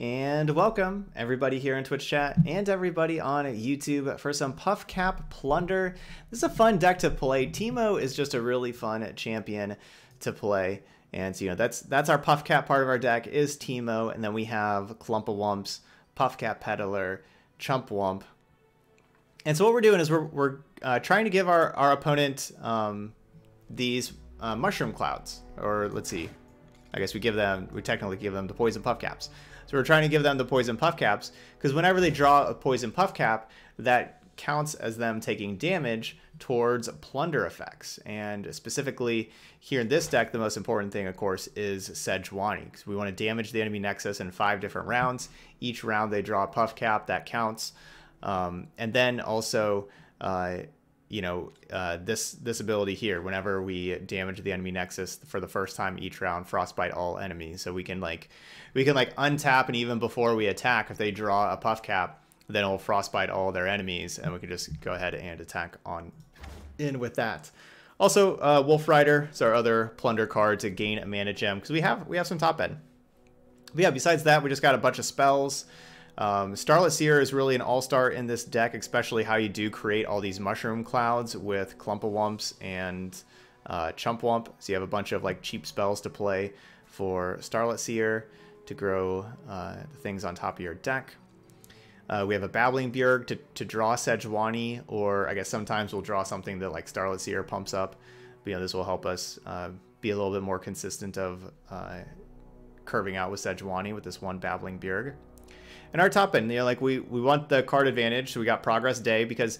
And welcome everybody here in Twitch chat and everybody on YouTube for some Puffcap Plunder. This is a fun deck to play. Teemo is just a really fun champion to play. And so, you know, that's our Puffcap part of our deck is Teemo. And then we have Clump of Whumps, Puff Cap Peddler, Chump Whump. And so what we're doing is we're trying to give our opponent these mushroom clouds, or let's see, I guess we technically give them the poison puff caps. So we're trying to give them the poison puff caps because whenever they draw a poison puff cap, that counts as them taking damage towards plunder effects. And specifically here in this deck, the most important thing, of course, is Sejuani, because we want to damage the enemy nexus in 5 different rounds. Each round they draw a puff cap, that counts. And then also, this ability here, whenever we damage the enemy nexus for the first time each round, Frostbite all enemies. So we can untap, and even before we attack, if they draw a puff cap, then it'll Frostbite all their enemies, and we can just go ahead and attack on in with that. Also, Wolf Rider is our other plunder card to gain a mana gem, because we have some top end. But yeah, besides that, we just got a bunch of spells. Starlit Seer is really an all-star in this deck, especially how you do create all these mushroom clouds with Clump of Whumps and Chump Whump. So you have a bunch of like cheap spells to play for Starlit Seer to grow the things on top of your deck. We have a Babbling Bjerg to draw Sejuani, or I guess sometimes we'll draw something that like Starlit Seer pumps up. But, you know, this will help us be a little bit more consistent of curving out with Sejuani with this one Babbling Bjerg. And our top end, you know, like we want the card advantage, so we got Progress Day, because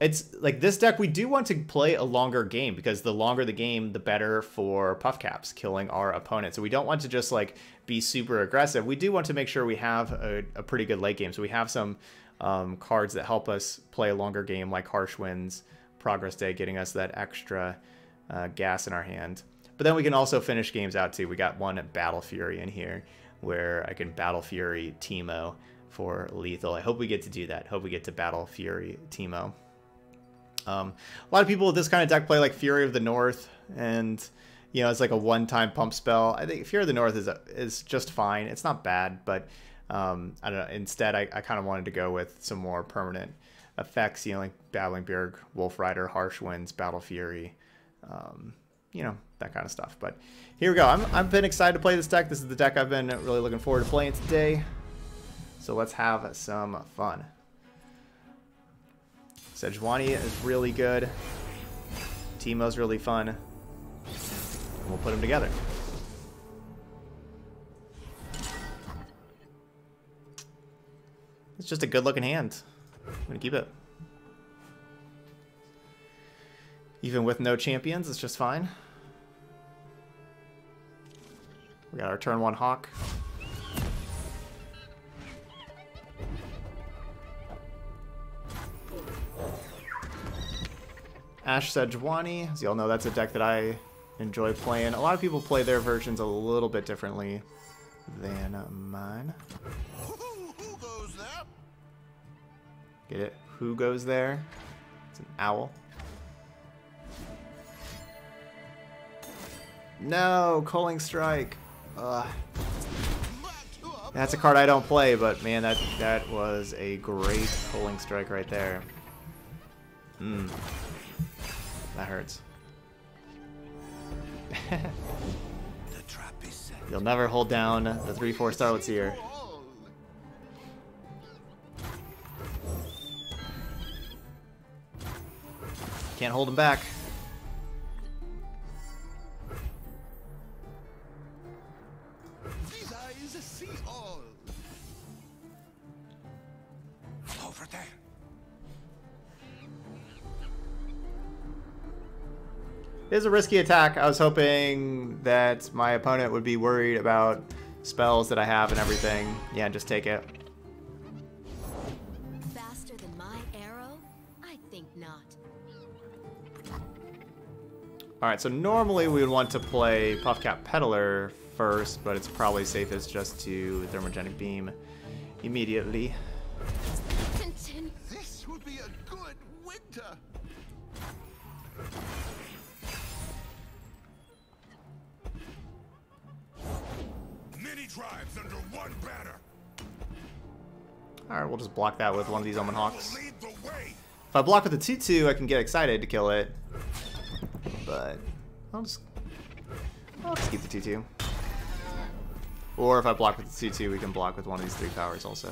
it's like this deck, we do want to play a longer game, because the longer the game, the better for Puffcaps, killing our opponent. So we don't want to just like be super aggressive. We do want to make sure we have a pretty good late game. So we have some cards that help us play a longer game, like Harsh Winds, Progress Day, getting us that extra gas in our hand. But then we can also finish games out too. We got one at Battle Fury in here, where I can Battle Fury Teemo for lethal. I hope we get to do that. Hope we get to Battle Fury Teemo. A lot of people with this kind of deck play like Fury of the North, and you know, it's like a one-time pump spell. I think Fury of the North is just fine. It's not bad, but I don't know. Instead, I kind of wanted to go with some more permanent effects, you know, like Babbling Bjerg, Wolf Rider, Harsh Winds, Battle Fury, you know, that kind of stuff. But here we go. I've been excited to play this deck. This is the deck I've been really looking forward to playing today. So let's have some fun. Sejuani is really good. Teemo's really fun. And we'll put them together. It's just a good looking hand. I'm going to keep it. Even with no champions, it's just fine. We got our turn 1 Hawk. Ashe Sejuani, as you all know, that's a deck that I enjoy playing. A lot of people play their versions a little bit differently than mine. Who goes there? Get it? Who goes there? It's an owl. No, Culling Strike. Ugh. That's a card I don't play, but man, that was a great Culling Strike right there. That hurts. You'll never hold down the 3/4 Starlit Seer. Can't hold him back. It is a risky attack. I was hoping that my opponent would be worried about spells that I have and everything. Yeah, just take it. Faster than my arrow? I think not. Alright, so normally we would want to play Puff Cap Peddler first, but it's probably safest just to Thermogenic Beam immediately. This would be a good winter. Many tribes under one banner. Alright, we'll just block that with one of these Omenhawks. If I block with a 2-2, I can get excited to kill it. But I'll just keep the 2-2. Or if I block with the 2-2, we can block with one of these 3 powers also.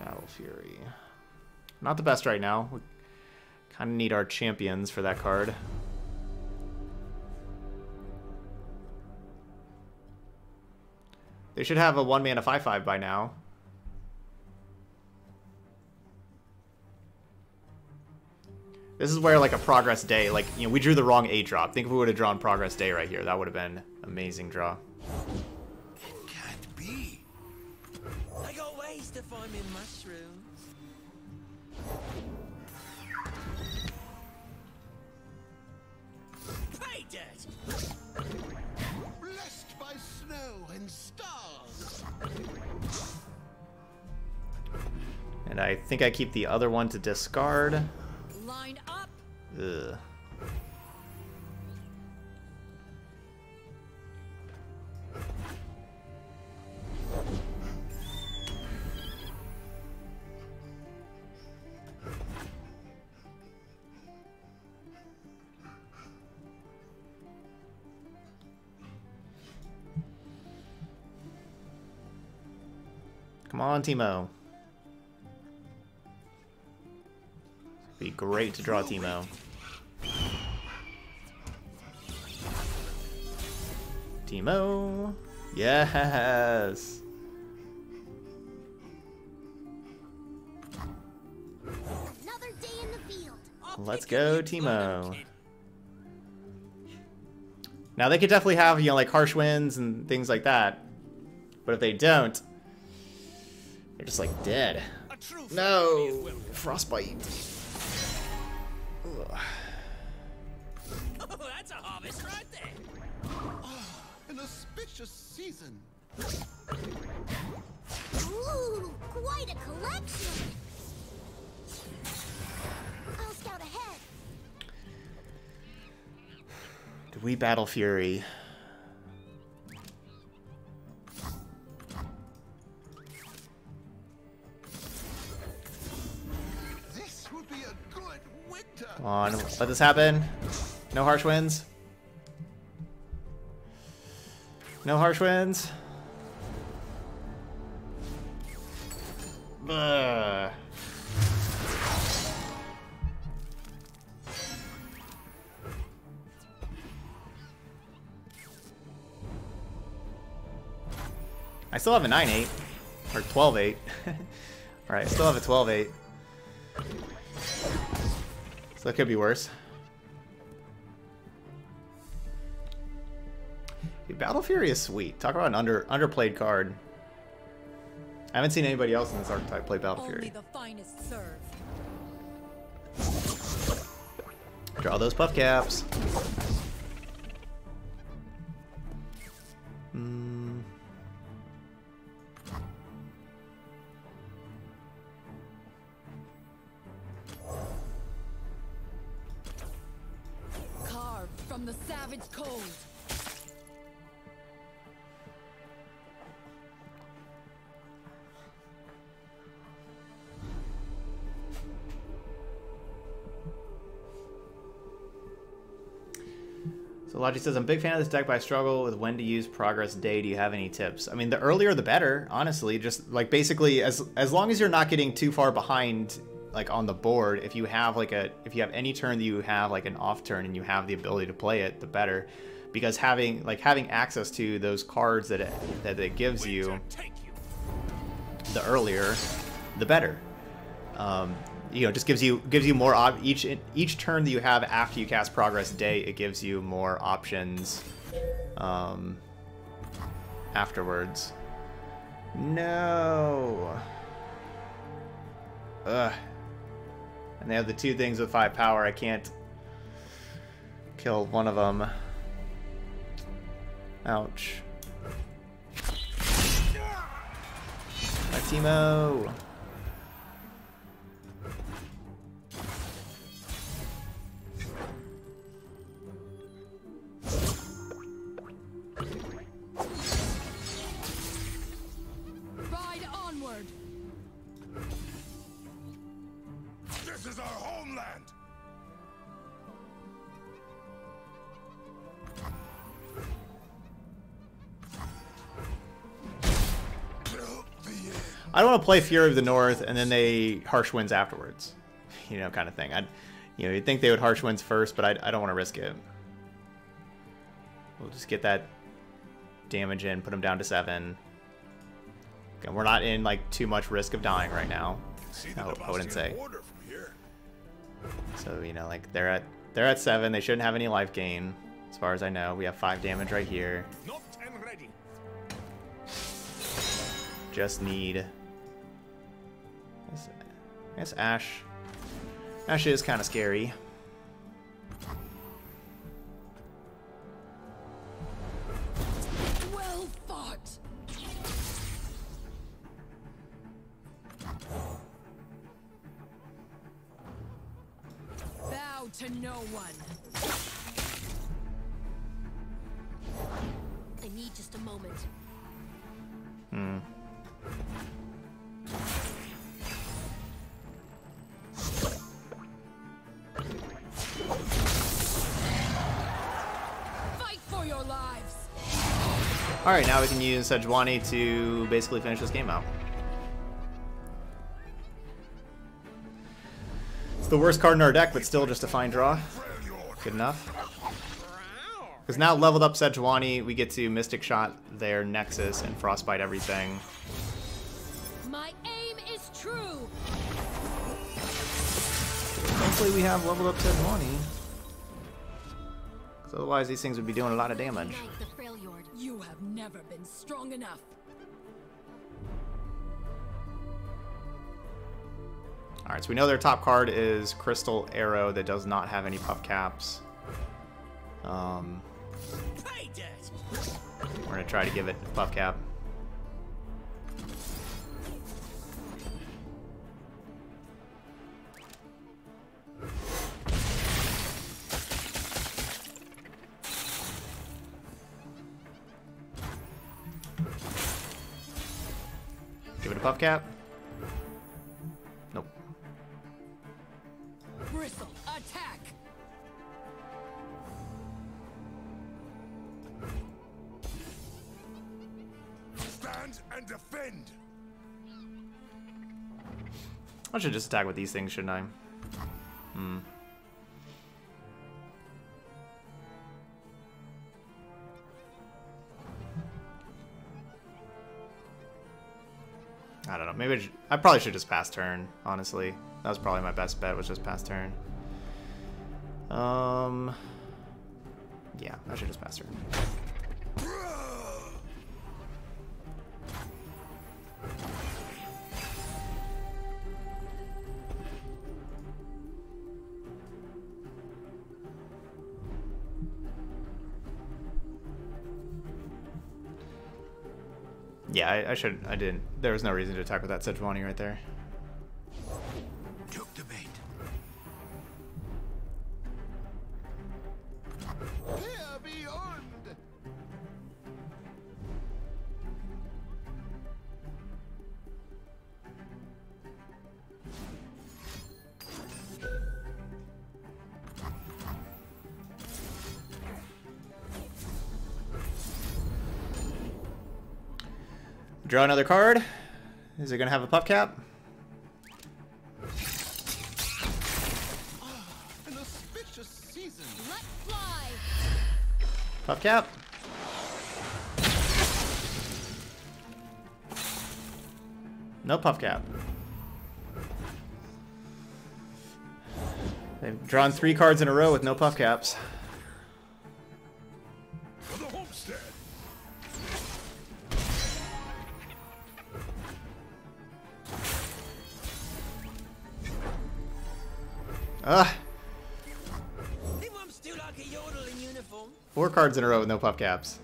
Battle Fury. Not the best right now. We kind of need our champions for that card. They should have a 1-mana 5-5 by now. This is where, like, a Progress Day, like, you know, we drew the wrong 8 drop. Think if we would have drawn Progress Day right here. That would have been an amazing draw. That can't be. I got ways to find me mushrooms. Play dirt. Blessed by snow and stars. And I think I keep the other one to discard. Line up. Ugh. Come on, Teemo. Be great to draw Teemo. Teemo! Yes! Another day in the field. Let's go, Teemo. Now they could definitely have, you know, like Harsh Winds and things like that. But if they don't, they're just like dead. No! Frostbite. Oh, that's a harvest right there. Oh, an auspicious season. Ooh, quite a collection. I'll scout ahead. Do we battle Fury? Come on, let this happen. No Harsh Winds. No Harsh Winds. Ugh. I still have a 9-8. Or 12-8. Alright, I still have a 12-8. So that could be worse. Dude, Battle Fury is sweet. Talk about an underplayed card. I haven't seen anybody else in this archetype play Battle Fury. The finest serve. Draw those puff caps. From the savage cold. So Logic says, I'm a big fan of this deck, but I struggle with when to use Progress Day. Do you have any tips? I mean, the earlier the better, honestly. Just like basically as long as you're not getting too far behind like on the board, if you have like if you have any turn that you have like an off turn and you have the ability to play it, the better, because having access to those cards that it gives you, the earlier, the better. You know, just gives you more each turn that you have after you cast Progress Day, it gives you more options afterwards. No. Ugh. And they have the two things with 5 power. I can't kill one of them. Ouch. My Teemo. This is our homeland! I don't want to play Fury of the North and then they Harsh Winds afterwards, you know, kind of thing. You'd think they would Harsh Winds first, but I don't want to risk it. We'll just get that damage in, put them down to 7. Okay, we're not in like too much risk of dying right now. I wouldn't say. So like they're at 7. They shouldn't have any life gain, as far as I know. We have 5 damage right here. Just need. I guess Ashe. Ashe is kind of scary. Well fought. Bow to no one. I need just a moment. Fight for your lives. All right, now we can use Sejuani to basically finish this game out. It's the worst card in our deck, but still just a fine draw. Good enough. Because now leveled up Sejuani, we get to Mystic Shot their Nexus and Frostbite everything. My aim is true. Hopefully we have leveled up Sejuani. Because otherwise these things would be doing a lot of damage. You have never been strong enough. Alright, so we know their top card is Crystal Arrow that does not have any puff caps. We're gonna try to give it a Puffcap. Give it a Puffcap. Nope. Bristle, attack. Stand and defend. I should just attack with these things, shouldn't I? I don't know. Maybe I probably should just pass turn. Honestly, that was probably my best bet. Was just pass turn. Yeah, I should just pass turn. Yeah, I didn't. There was no reason to attack with that Sejuani right there. Took the bait. They're beyond. Draw another card. Is it gonna have a puff cap? An auspicious season. Let's fly. Puff cap. No puff cap. They've drawn 3 cards in a row with no puff caps. Uniform. 4 cards in a row with no puff caps.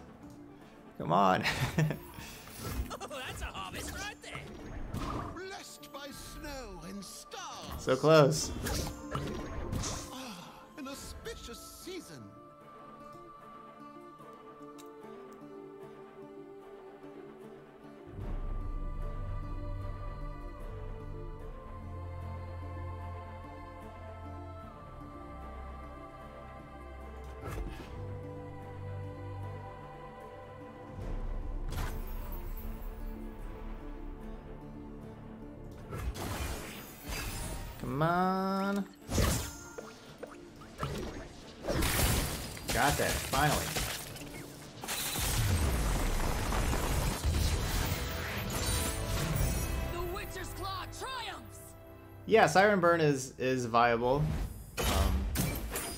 Come on. Oh, that's a harvest right there. Blessed by snow and stars. So close. An auspicious season. Come on. Got that, finally. The Witcher's Claw triumphs! Yeah, Siren Burn is viable.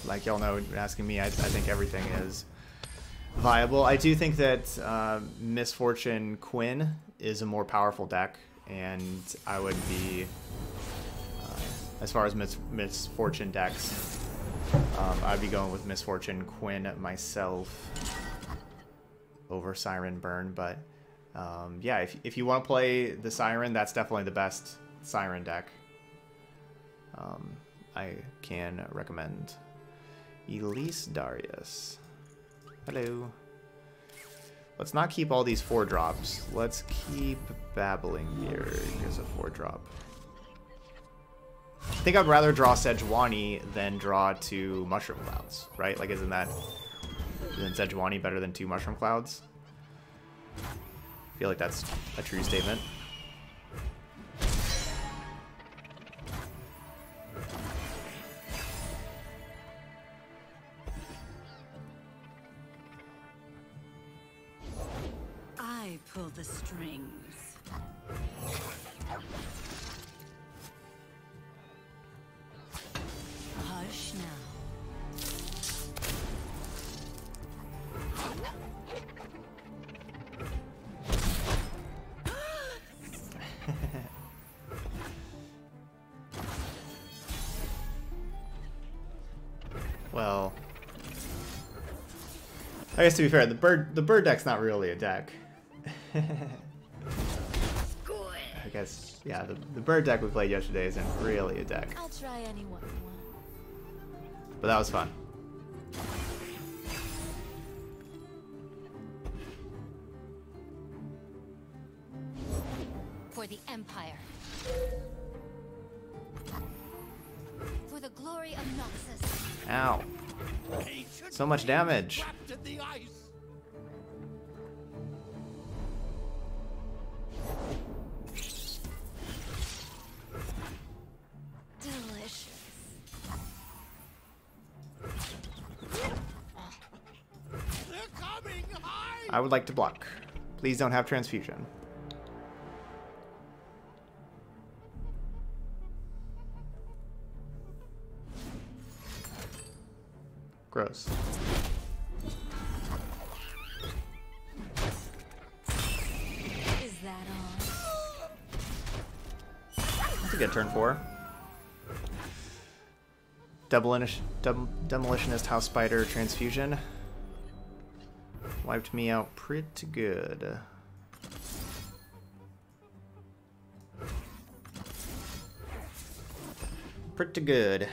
Like y'all know, asking me, I think everything is viable. I do think that Miss Fortune Quinn is a more powerful deck, and I would be, as far as Miss Fortune decks, I'd be going with Miss Fortune Quinn myself over Siren Burn. But yeah, if you want to play the Siren, that's definitely the best Siren deck I can recommend. Elise Darius. Hello. Let's not keep all these 4-drops. Let's keep Babbling Bjerg as a 4-drop. I think I'd rather draw Sejuani than draw 2 Mushroom Clouds, right? Like, isn't Sejuani better than 2 Mushroom Clouds? I feel like that's a true statement. I pull the strings. Hush now. Well, I guess to be fair, the bird deck's not really a deck. I guess, yeah, the bird deck we played yesterday isn't really a deck. I'll try anyone. But that was fun. For the Empire. For the glory of Noxus. Ow. So much damage. I would like to block. Please don't have transfusion. Gross. Is that all? That's a good turn 4. Demolitionist, House Spider, Transfusion. Wiped me out pretty good. Pretty good.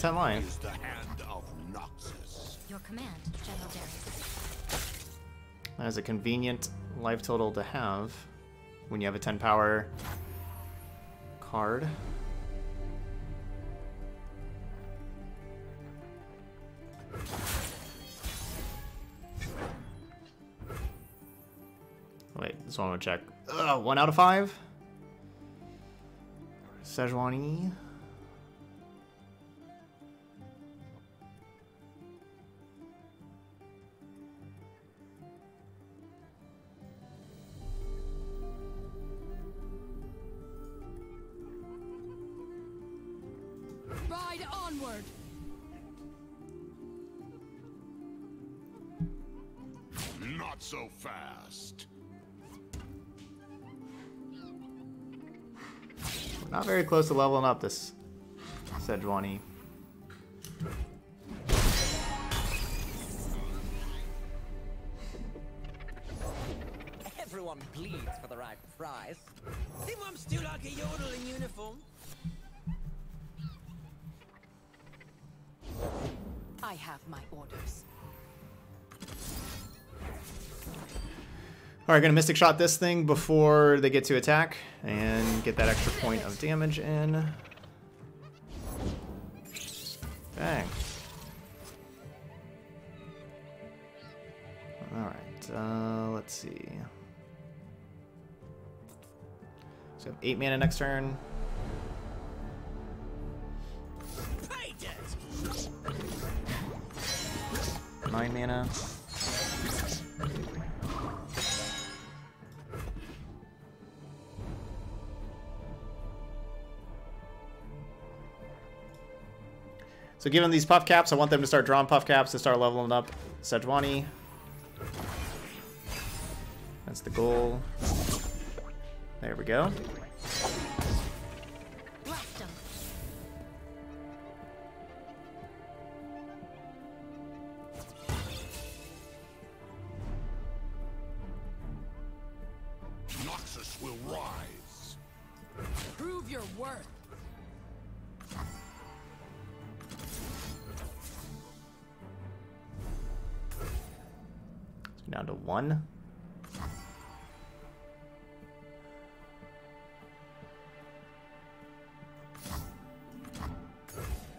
The hand of Noxus. Your command, General Darius. That is a convenient life total to have when you have a 10-power card. Wait, this one will check. Ugh, 1 out of 5. Sejuani. So fast. We're not very close to leveling up this Sejuani. Everyone bleeds for the right price. Think I'm still like a yodel in uniform. I have my orders. Alright, gonna Mystic Shot this thing before they get to attack and get that extra point of damage in. Bang. Alright, let's see. So we have 8 mana next turn. Nine mana. So given these puff caps, I want them to start drawing puff caps to start leveling up Sejuani. That's the goal. There we go. Down to 1. I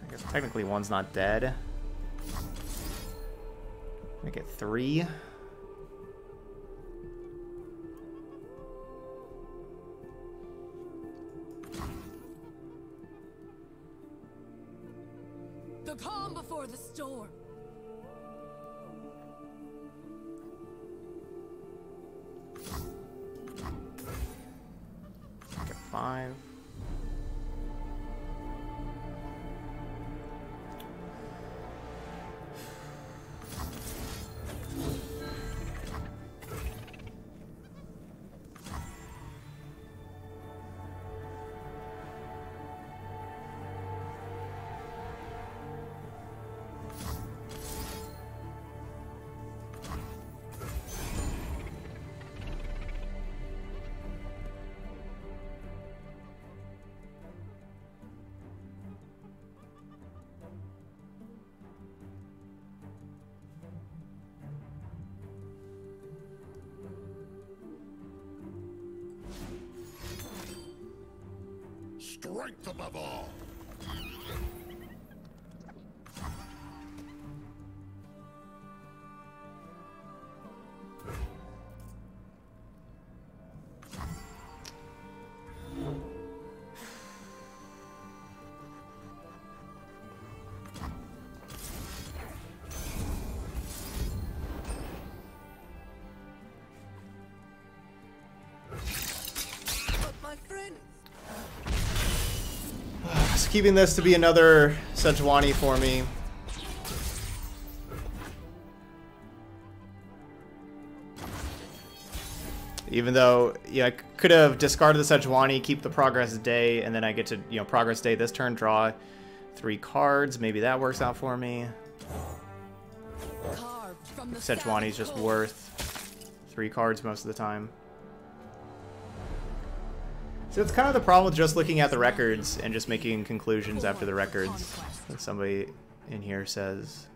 guess technically 1's not dead. Make it 3. The calm before the storm. Strength above all. Keeping this to be another Sejuani for me. Even though, yeah, I could have discarded the Sejuani, keep the Progress Day, and then I get to, you know, Progress Day this turn, draw 3 cards. Maybe that works out for me. Sejuani's just worth 3 cards most of the time. So it's kind of the problem with just looking at the records and just making conclusions after the records. Somebody in here says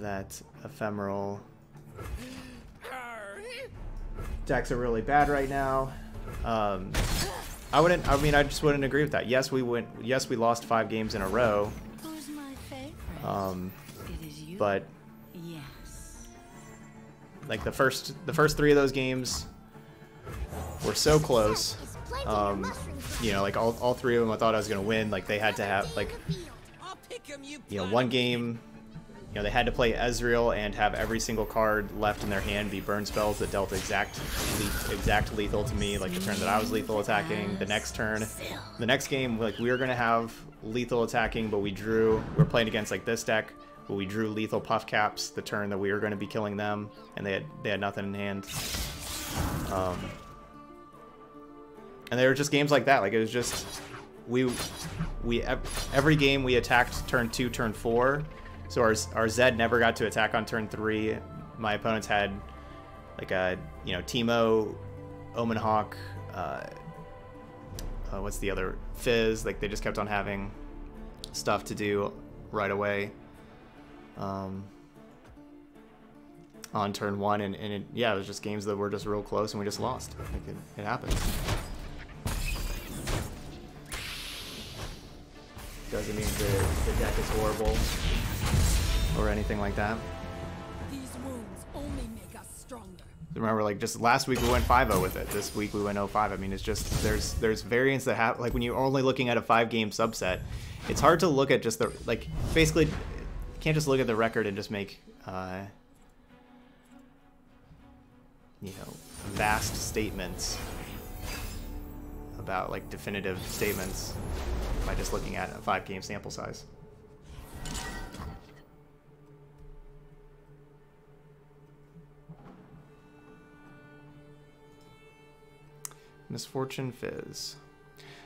that Ephemeral decks are really bad right now. I wouldn't. I mean, I just wouldn't agree with that. Yes, we went. Yes, we lost 5 games in a row. But like the first 3 of those games were so close. You know, like all 3 of them I thought I was gonna win. Like they had to have, like, you know, 1 game, you know, they had to play Ezreal and have every single card left in their hand be burn spells that dealt exact lethal to me, like the turn that I was lethal attacking. The next turn, the next game, like we were gonna have lethal attacking, but we drew, we're playing against like this deck, but we drew lethal puff caps the turn that we were gonna be killing them, and they had nothing in hand. And there were just games like that. Like it was just, every game we attacked turn 2, turn 4. So our Zed never got to attack on turn 3. My opponents had like a, you know, Teemo, Omenhawk, what's the other, Fizz. Like they just kept on having stuff to do right away. on turn one, and it was just games that were just real close and we just lost. Like it happens. Doesn't mean the deck is horrible or anything like that. These wounds only make us stronger. Remember, like, just last week we went 5-0 with it. This week we went 0-5. I mean, it's just there's variants that have, like, when you're only looking at a 5-game subset, it's hard to look at just the, like, basically you can't just look at the record and just make you know, vast statements about, like, definitive statements by just looking at a 5-game sample size. Miss Fortune Fizz.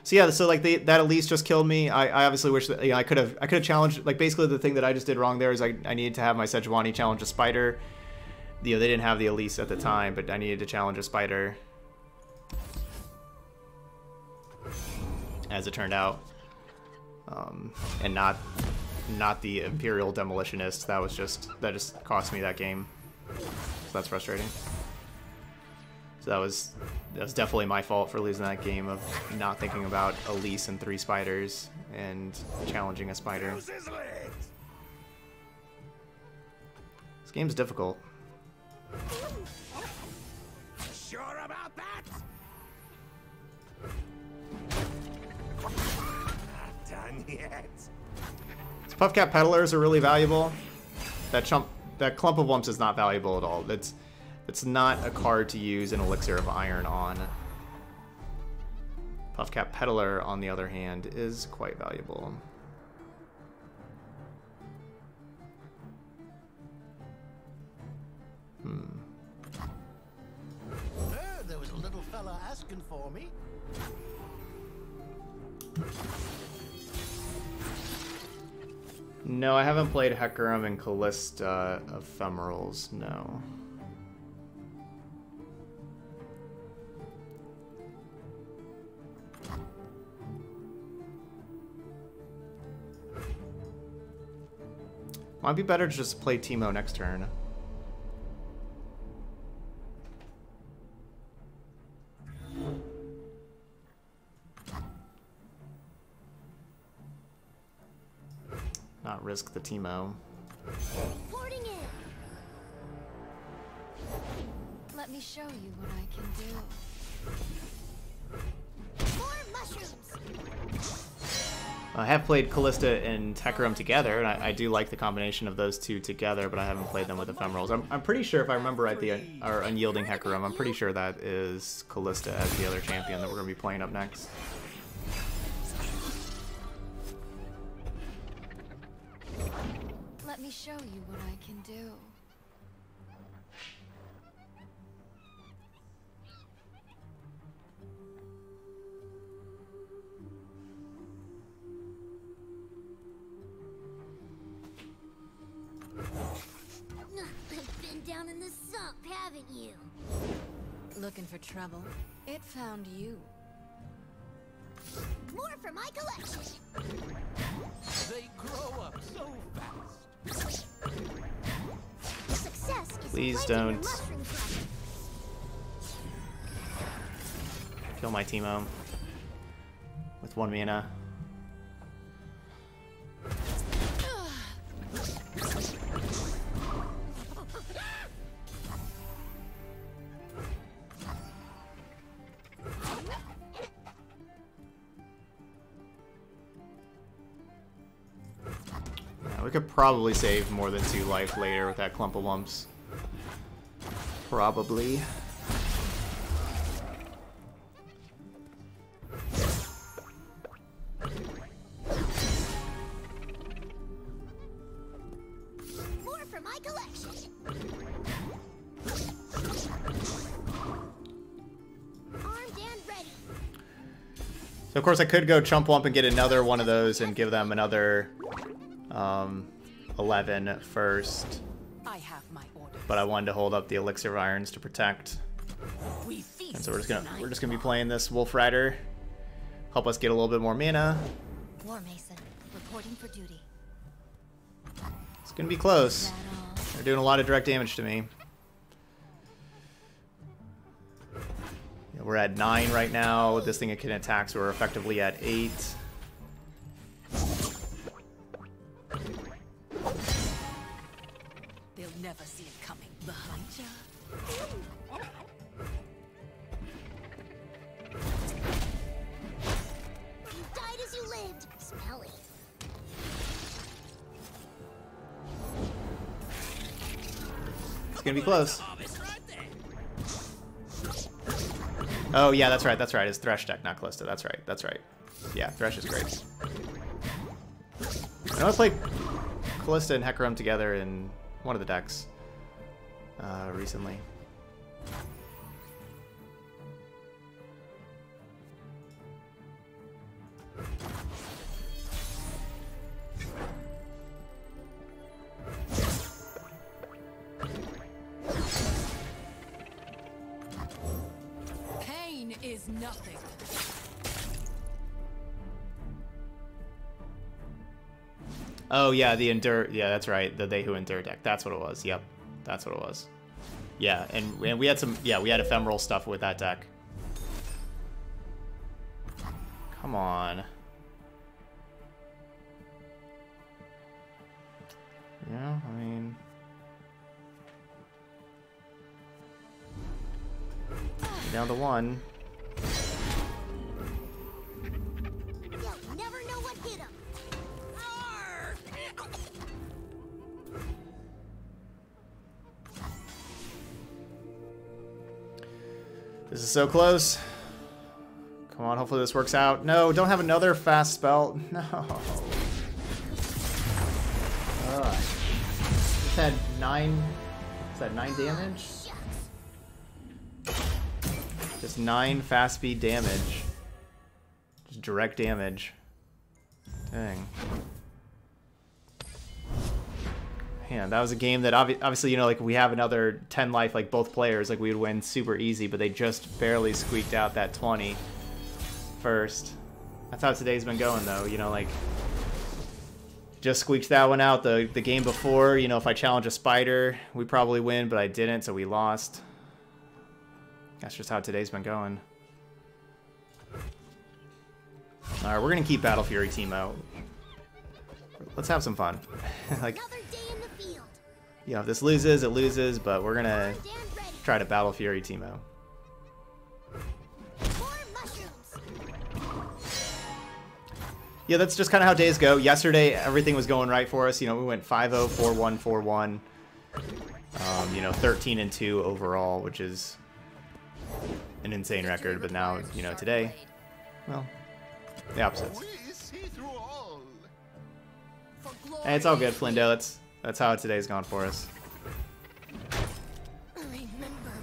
So yeah, so like that Elise just killed me. I obviously wish that, you know, I could have challenged, like, basically the thing that I just did wrong there is I needed to have my Sejuani challenge a spider. You know, they didn't have the Elise at the time, but I needed to challenge a spider. As it turned out. And not the Imperial Demolitionist. That just cost me that game. So that's frustrating. So that was definitely my fault for losing that game, of not thinking about Elise and 3 spiders and challenging a spider. This game's difficult. Sure about that? Not done yet. So Puffcap Peddlers are really valuable. That Clump of Whumps is not valuable at all. It's not a card to use an Elixir of Iron on. Puffcap Peddler, on the other hand, is quite valuable. Heard there was a little fella asking for me. No, I haven't played Hecarim and Kalista Ephemerals, no. Might be better to just play Teemo next turn. Not risk the Teemo. Porting in. Let me show you what I can do. More mushrooms. I have played Kalista and Hecarim together, and I do like the combination of those two together, but I haven't played them with Ephemerals. I'm pretty sure, if I remember right, our Unyielding Hecarim, I'm pretty sure that is Kalista as the other champion that we're going to be playing up next. Let me show you what I can do. You've been down in the sump, haven't you? Looking for trouble? It found you. More for my collection. They grow up so fast. Success is please don't kill my Teemo with 1 mana. We could probably save more than 2 life later with that Clump of Whumps. Probably. More for my collection. Armed and ready. So of course I could go Chump Whump and get another one of those and give them another 11 first, I have my orders. But I wanted to hold up the Elixir of Irons to protect, and so we're just gonna be playing this Wolf Rider, help us get a little bit more mana. War Mason, reporting for duty. It's gonna be close. They're doing a lot of direct damage to me. We're at 9 right now. This thing can attack, so we're effectively at 8. They'll never see it coming behind you. You died as you lived. Smell it. It's gonna be close. Oh, yeah, that's right, that's right. It's Thresh deck, not Kalista. That's right, that's right. Yeah, Thresh is great. I want to play Kalista and Hecarim together in one of the decks recently. Oh yeah, the endure. Yeah, that's right. The They Who Endure deck. That's what it was. Yep, that's what it was. Yeah, and we had some. Yeah, we had ephemeral stuff with that deck. Come on. Yeah, I mean. Down to 1. This is so close. Come on, hopefully this works out. No, don't have another fast spell. No. It's had 9. Is that 9 damage? Just 9 fast speed damage. Just direct damage. Dang. Man, that was a game that obviously, you know, like we have another 10 life, like both players, like we would win super easy, but they just barely squeaked out that 20 first. That's how today's been going, though. You know, like just squeaked that one out. The game before, you know, if I challenge a spider, we probably win, but I didn't, so we lost. That's just how today's been going. All right, we're gonna keep Battle Fury Teemo. Let's have some fun. Like. You know, if this loses, it loses, but we're gonna try to Battle Fury Teemo. Yeah, that's just kind of how days go. Yesterday, everything was going right for us. You know, we went 5-0, 4-1, 4-1. You know, 13-2 overall, which is an insane record. But now, you know, today, well, the opposites. Hey, it's all good, Flindo. That's how today's gone for us. Remember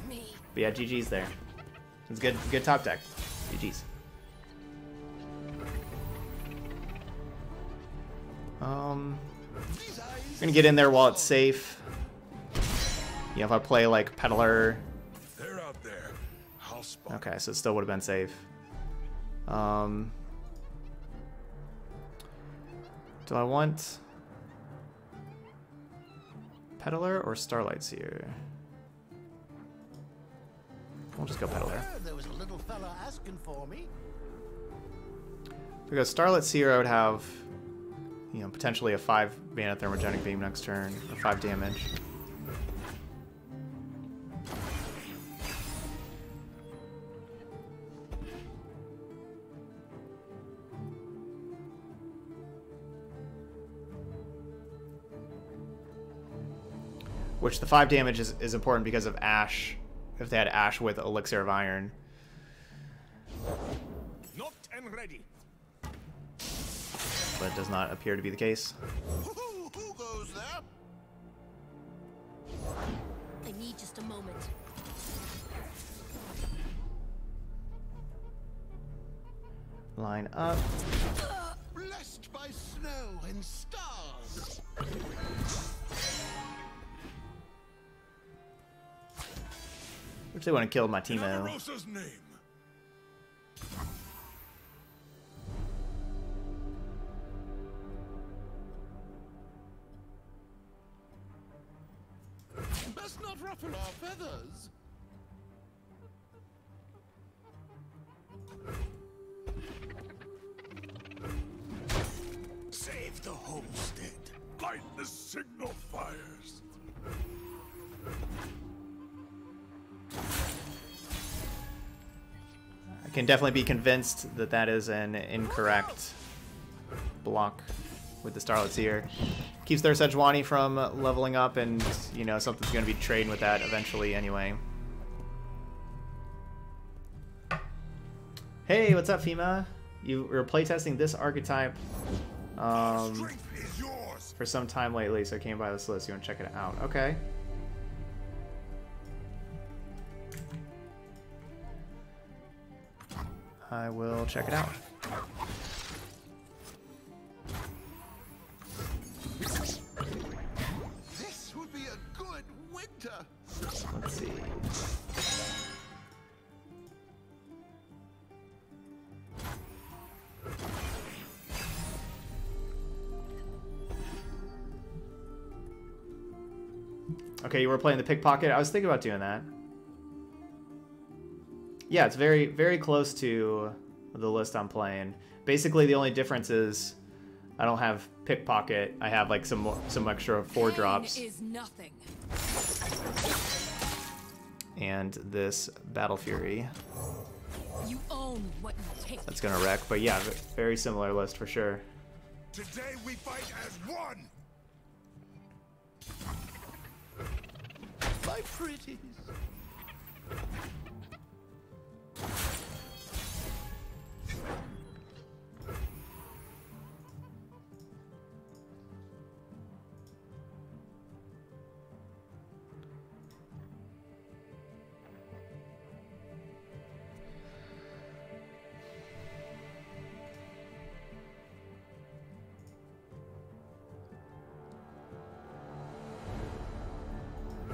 me. But yeah, GG's there. It's good top deck. GG's. I'm gonna get in there while it's safe. You know, if I play like Peddler. They're out there. Okay, so it still would have been safe. Do I want Peddler or Starlit Seer? We'll just go Peddler. There was a little fella asking for me. Because Starlit Seer, I would have, you know, potentially a 5 mana Thermogenic Beam next turn, or 5 damage. Which the 5 damage is important because of Ashe. If they had Ashe with Elixir of Iron. Knocked and ready. But it does not appear to be the case. Who goes there? I need just a moment. Line up. Blessed by snow and stars. Which they want to kill my Teemo. Best not ruffle our feathers. Save the homestead. Light the signal fires. I can definitely be convinced that that is an incorrect block with the Starlit Seer. Keeps their Sejuani from leveling up, and, you know, something's going to be trading with that eventually anyway. Hey, what's up, Fima? You were playtesting this archetype for some time lately, so I came by this list. You want to check it out? Okay. I will check it out. This would be a good winter. Let's see. Okay, you were playing the Pickpocket. I was thinking about doing that. Yeah, it's very, very close to the list I'm playing. Basically, the only difference is I don't have Pickpocket. I have like some extra 4 drops. Pain is nothing. And this Battle Fury. You own what you take. That's gonna wreck. But yeah, very similar list for sure. Today we fight as one. My pretties.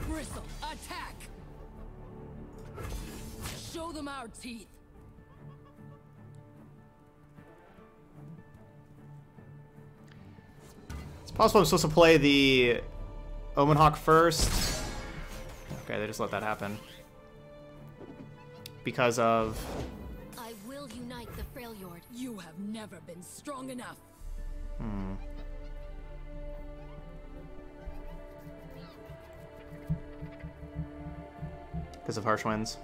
Bristle, attack! Show them our teeth. It's possible I'm supposed to play the Omenhawk first. Okay, they just let that happen. Because of... I will unite the Freljord. You have never been strong enough. Hmm. Because of Harsh Winds.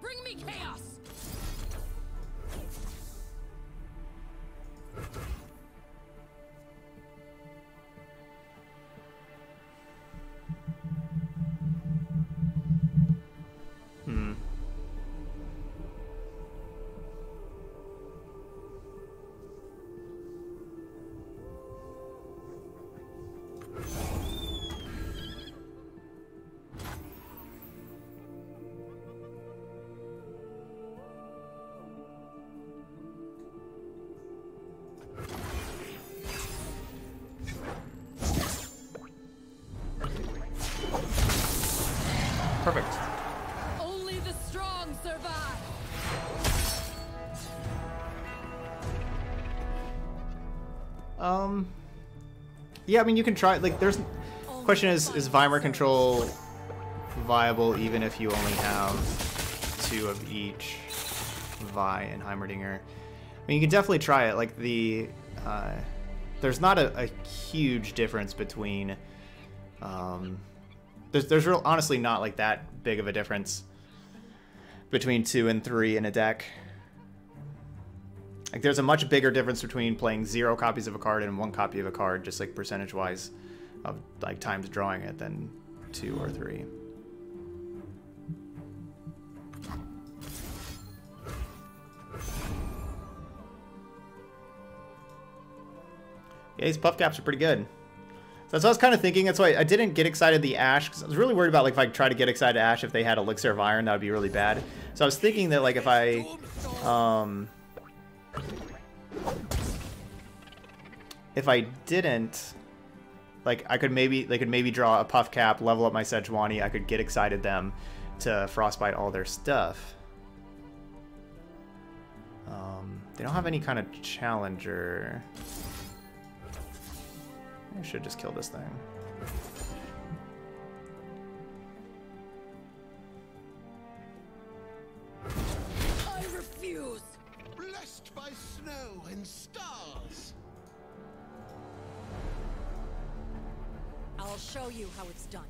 Bring me chaos. Perfect. Only the strong survive. Yeah, I mean, you can try. Like, there's. Question is Vimer control viable even if you only have 2 of each Vi and Heimerdinger? I mean, you can definitely try it. Like the, there's not a huge difference between. There's real, honestly not like that big of a difference between 2 and 3 in a deck. Like there's a much bigger difference between playing 0 copies of a card and 1 copy of a card, just like percentage wise of like times drawing it, than 2 or 3. Yeah, these puff caps are pretty good. That's what I was kind of thinking. That's why I didn't get excited the Ashe, because I was really worried about, like, if I try to get excited Ashe, if they had Elixir of Iron, that would be really bad. So I was thinking that, like, if I, if I didn't, like, I could maybe, they could maybe draw a Puffcap, level up my Sejuani, I could get excited them to Frostbite all their stuff. They don't have any kind of Challenger. I should just kill this thing. I refuse. Blessed by snow and stars. I'll show you how it's done.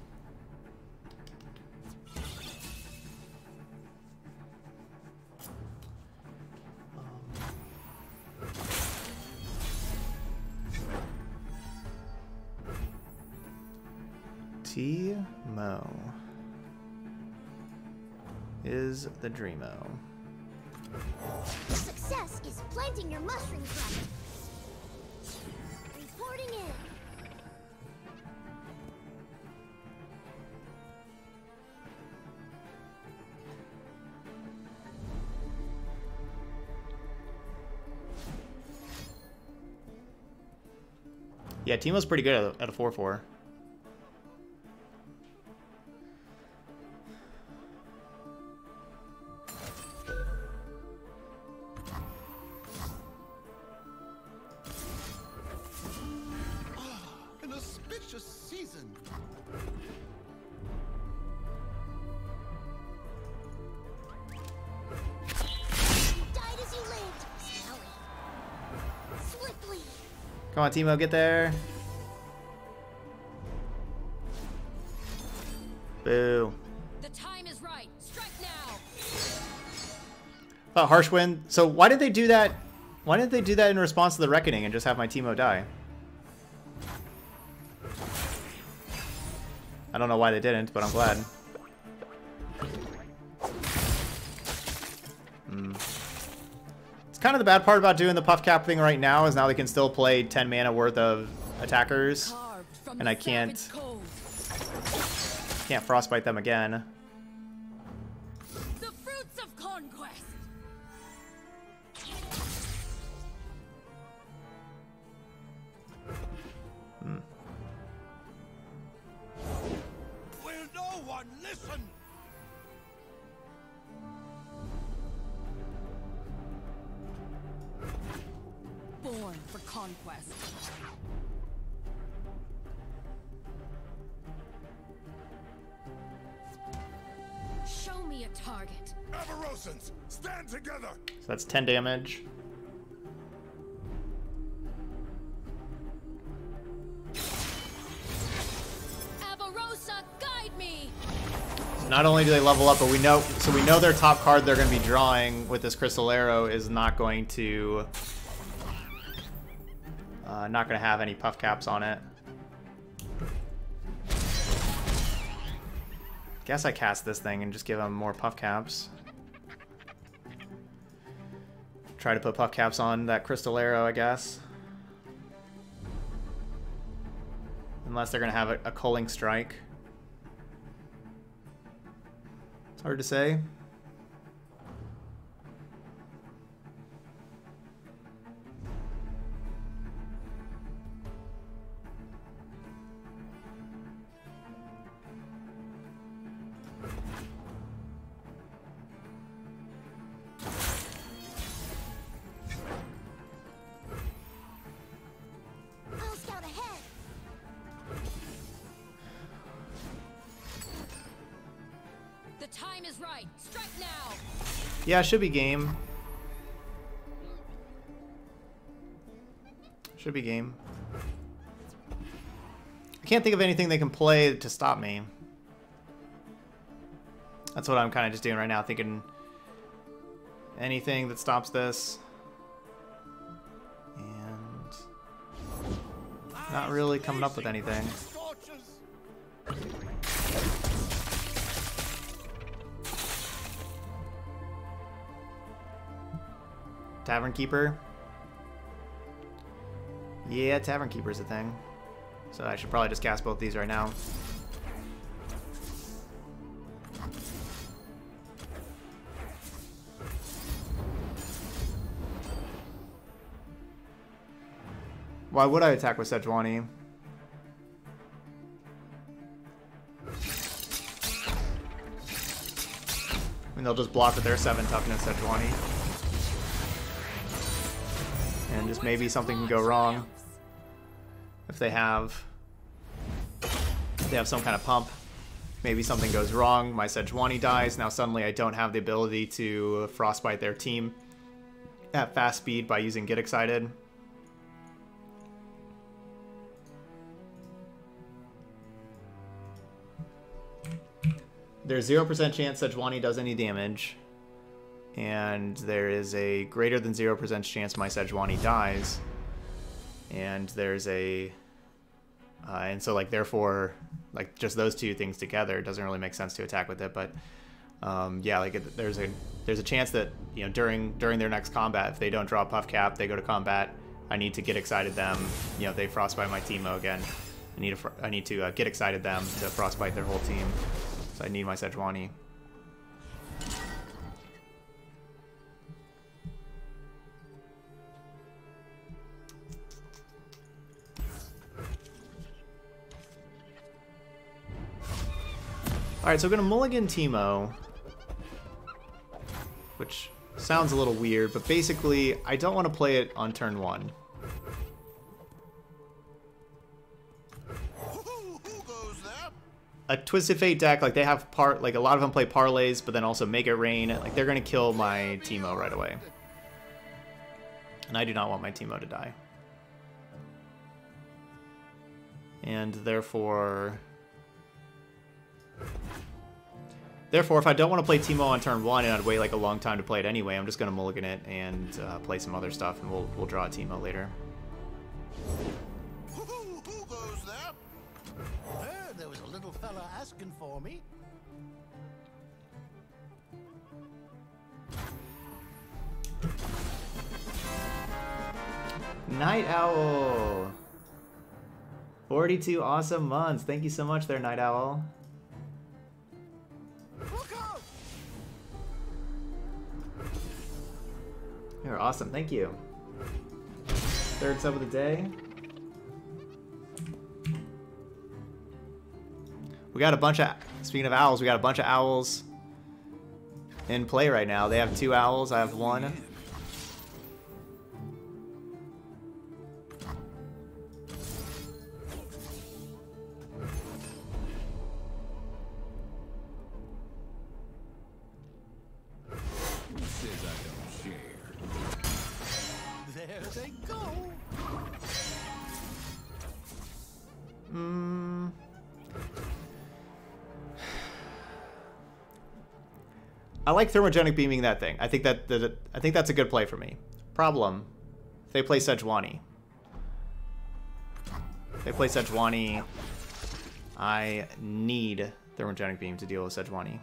Teemo is the Dreamo. Success is planting your mushroom crop. Reporting in. Yeah, Teemo's pretty good at a 4/4. Come on, Teemo, get there. Boo. The time is right. Strike now. Oh, Harsh Wind. So why did they do that? Why didn't they do that in response to the Reckoning and just have my Teemo die? I don't know why they didn't, but I'm glad. Kind of the bad part about doing the Puffcap thing right now is now they can still play 10 mana worth of attackers, and I can't Frostbite them again. The fruits of conquest. Will no one listen? Born for conquest. Show me a target. Avarosans, stand together. So that's 10 damage. Avarosa, guide me. So not only do they level up, but we know their top card they're going to be drawing with this Crystal Arrow is not going to. Not going to have any puff caps on it. Guess I cast this thing and just give them more puff caps. Try to put puff caps on that Crystal Arrow, I guess. Unless they're going to have a Culling Strike. It's hard to say. Yeah, it should be game. Should be game. I can't think of anything they can play to stop me. That's what I'm kind of just doing right now, thinking anything that stops this. And not really coming up with anything. Tavern Keeper. Yeah, Tavern Keeper's a thing. So I should probably just cast both these right now. Why would I attack with Sejuani? I mean, they'll just block with their 7 toughness Sejuani. And just maybe something can go wrong. If they have some kind of pump, maybe something goes wrong, my Sejuani dies, now suddenly I don't have the ability to Frostbite their team at fast speed by using Get Excited. There's 0% chance Sejuani does any damage, and there is a greater than 0% chance my Sejuani dies, and there's a... and so, like, therefore, like, just those two things together, it doesn't really make sense to attack with it, but, yeah, like, there's a chance that, you know, during their next combat, if they don't draw Puffcap, they go to combat, I need to Get Excited them, you know, they Frostbite my Teemo again, I need to Get Excited them to Frostbite their whole team, so I need my Sejuani. Alright, so we're going to mulligan Teemo, which sounds a little weird, but basically, I don't want to play it on turn one. A Twisted Fate deck, like, they have like, a lot of them play parlays, but then also Make It Rain, like, they're going to kill my Teemo right away. And I do not want my Teemo to die. And therefore... if I don't want to play Teemo on turn one and I'd wait like a long time to play it anyway, I'm just going to mulligan it and play some other stuff, and we'll draw a Teemo later. Who goes there? Heard there was a little fella asking for me. Night Owl. 42 awesome months. Thank you so much there, Night Owl. You're awesome, thank you. Third sub of the day. We got a bunch of, speaking of owls, we got a bunch of owls in play right now. They have 2 owls, I have 1. I like Thermogenic Beaming that thing. I think that's a good play for me. Problem, they play Sejuani. I need Thermogenic Beam to deal with Sejuani.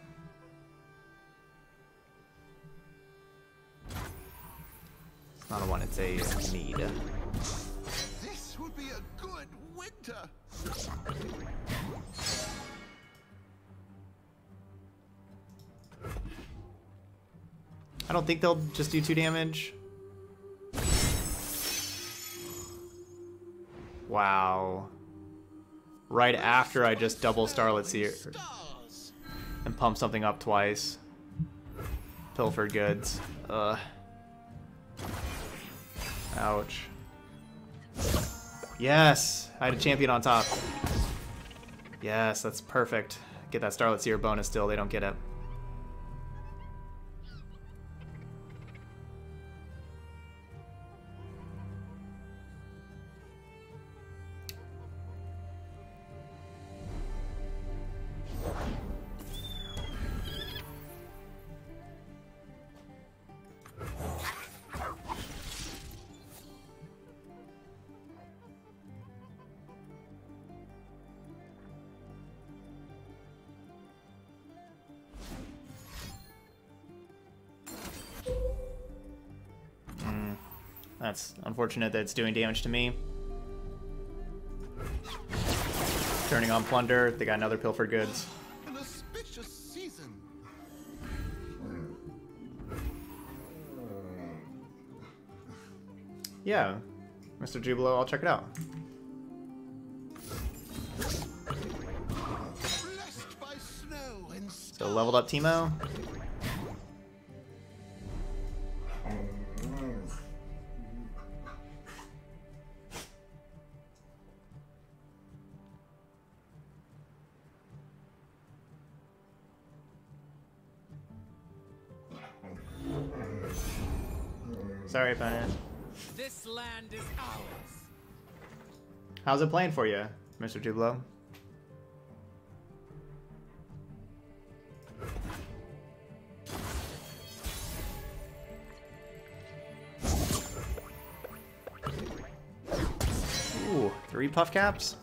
It's not a one, it's a need. This would be a good winter. I don't think they'll just do 2 damage. Wow. Right after I just double Starlit Seer and pump something up twice. Pilfered goods. Ugh. Ouch. Yes! I had a champion on top. Yes, that's perfect. Get that Starlit Seer bonus still. They don't get it. That's unfortunate that it's doing damage to me. Turning on Plunder, they got another Pilfered Goods. An auspicious season. Yeah, Mr. Jubilo, I'll check it out. By snow and so leveled up Teemo. Sorry about it. This land is ours. How's it playing for you, Mr. Tublo? Ooh, 3 puff caps?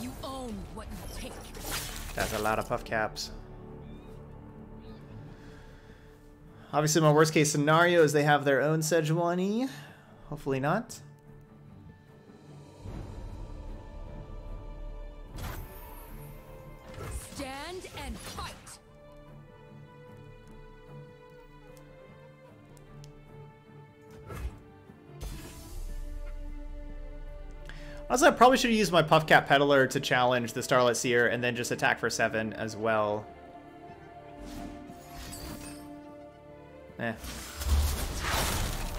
You own what you take. That's a lot of puff caps. Obviously, my worst case scenario is they have their own Sejuani. Hopefully not. Stand and fight. Also, I probably should have used my Puff Cap Peddler to challenge the Starlit Seer and then just attack for 7 as well. Eh.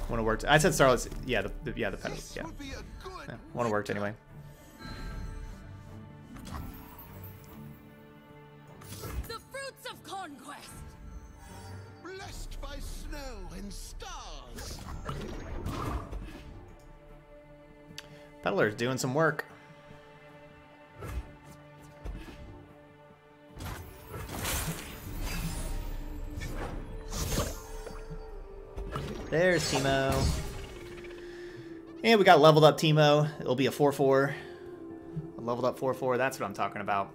Wouldn't have worked. I said Starlit Seer. Yeah, the Peddler. Yeah. Wouldn't have worked anyway. The fruits of conquest. Blessed by snow and stars. Peddler's doing some work. There's Teemo. And we got leveled up Teemo. It'll be a 4-4. A leveled up 4-4. That's what I'm talking about.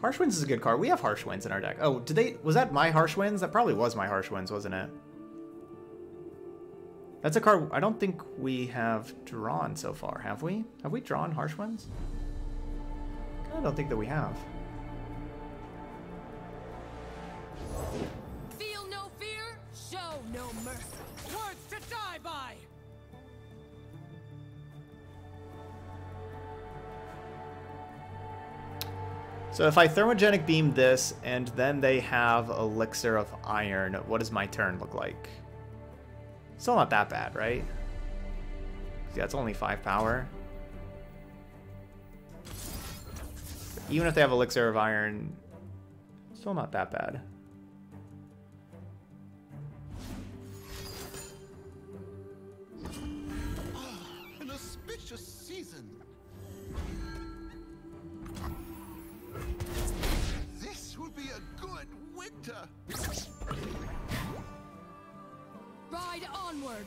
Harsh Winds is a good card. We have Harsh Winds in our deck. Oh, did they... Was that my Harsh Winds? That probably was my Harsh Winds, wasn't it? That's a card I don't think we have drawn so far, have we? Have we drawn Harsh Winds? I don't think that we have. Feel no fear, show no mercy. Words to die by. So if I Thermogenic Beam this, and then they have Elixir of Iron, what does my turn look like? Still not that bad, right? See, that's only 5 power. Even if they have Elixir of Iron, still not that bad. Oh, an auspicious season. This will be a good winter. Ride onward.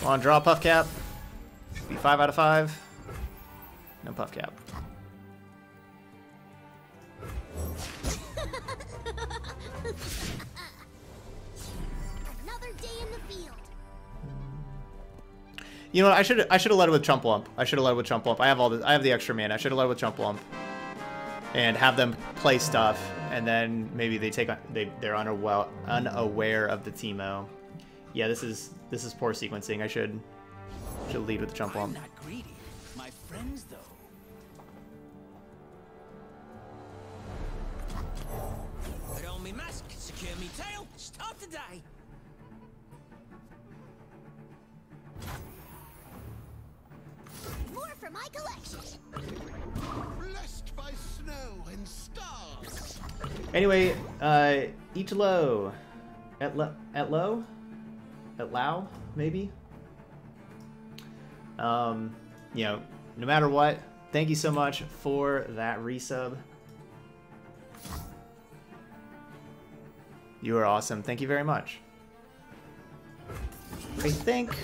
Come on, draw a puff cap. Be 5 out of 5. No puff cap. Another day in the field. You know what, I should have led with Chump Whump. I should have led with Chump Whump. I have all this, I have the extra mana. I should have led with Chump Whump. And have them play stuff, and then maybe they take on, they're unaware of the Teemo. Yeah, this is poor sequencing. I should lead with the Chump Whump. I'm not greedy. My friends though. Put on me mask, secure me tail, start the day. More for my collection. Blessed by snow and stars. Anyway, Ichlo. At Lao, maybe. You know, no matter what, thank you so much for that resub. You are awesome. Thank you very much. I think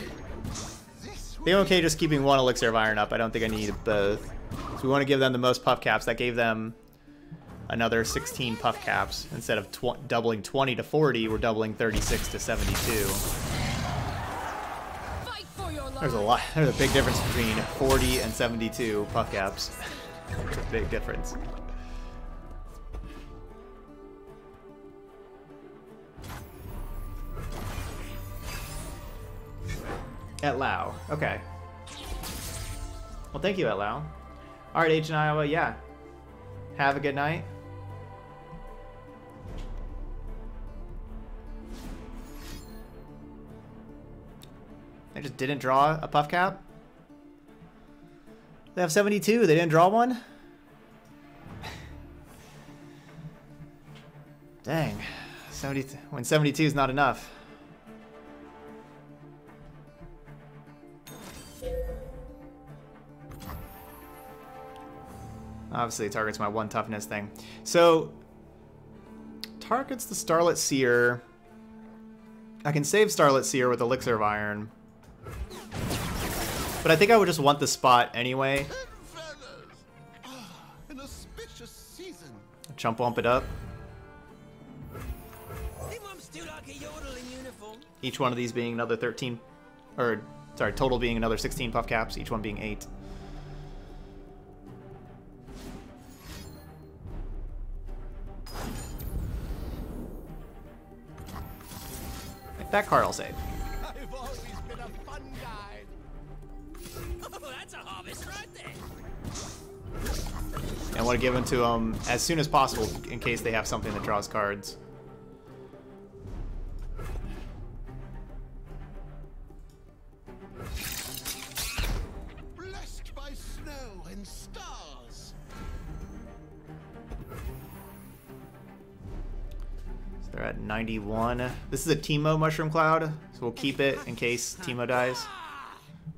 they're okay just keeping one Elixir of Iron up. I don't think I need both. So we want to give them the most puff caps. That gave them another 16 puff caps. Instead of doubling 20 to 40, we're doubling 36 to 72. There's a lot. There's a big difference between 40 and 72 puff caps. It's a big difference. At Lao. Okay. Well, thank you, At Lao. Alright, H and Iowa, yeah. Have a good night. I just didn't draw a puff cap. They have 72. They didn't draw one? Dang. 72. When 72 is not enough. Obviously, it targets my one toughness thing. So, targets the Starlit Seer. I can save Starlit Seer with Elixir of Iron. But I think I would just want the spot anyway. An auspicious season. Chump Whump it up. Each one of these being another 13, or sorry, total being another 16 puff caps, each one being 8. That card I'll save. I've always been a fun guy. Oh, that's a harvest right there. And I want to give them to them as soon as possible in case they have something that draws cards. Blessed by snow and stars. They're at 91. This is a Teemo Mushroom Cloud, so we'll keep it in case Teemo dies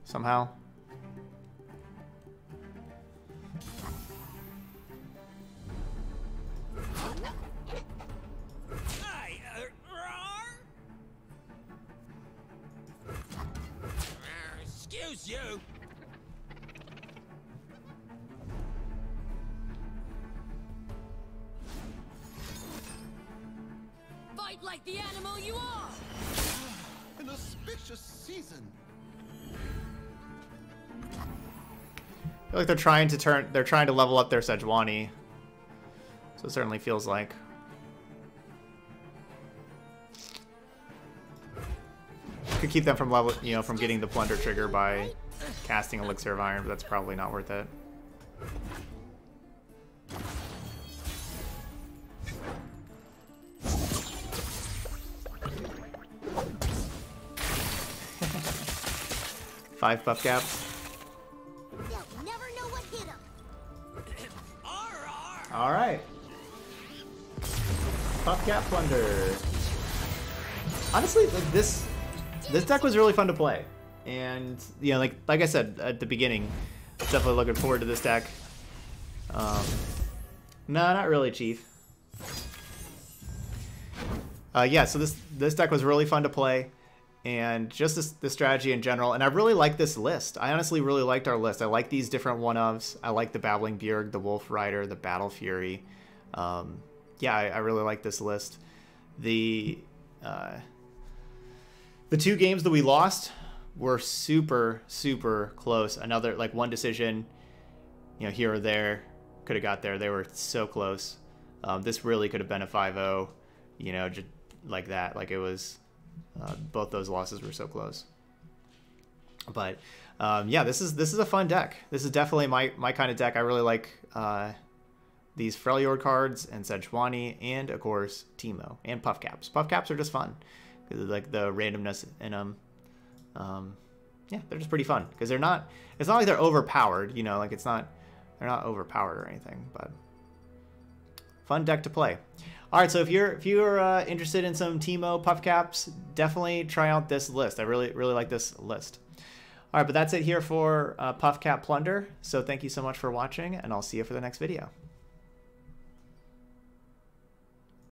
somehow. Excuse you. Like the animal you are. An auspicious season. I feel like they're trying to level up their Sejuani. So it certainly feels like. Could keep them from level, you know, from getting the plunder trigger by casting Elixir of Iron, but that's probably not worth it. Five puff caps. You'll never know what hit 'em. All right. Puff Cap Plunder. Honestly, like this deck was really fun to play, and you know, like I said at the beginning, definitely looking forward to this deck. No, not really, Chief. Yeah, so this deck was really fun to play. And just the strategy in general. And I really like this list. I honestly really liked our list. I like these different one-ofs. I like the Babbling Bjerg, the Wolf Rider, the Battle Fury. Yeah, I really like this list. The two games that we lost were super, super close. Another, like one decision, you know, here or there. Could have got there. They were so close. This really could have been a 5-0, you know, just like that. Like it was... both those losses were so close, but yeah, this is a fun deck. This is definitely my kind of deck. I really like these Freljord cards and Sejuani, and of course Teemo and Puff Caps. Puff Caps are just fun because like the randomness in them. Yeah, they're just pretty fun because they're not. It's not like they're overpowered, you know. Like it's not. They're not overpowered or anything, but fun deck to play. All right, so if you're interested in some Teemo Puff Caps, definitely try out this list. I really like this list. All right, but that's it here for Puff Cap Plunder. So thank you so much for watching, and I'll see you for the next video.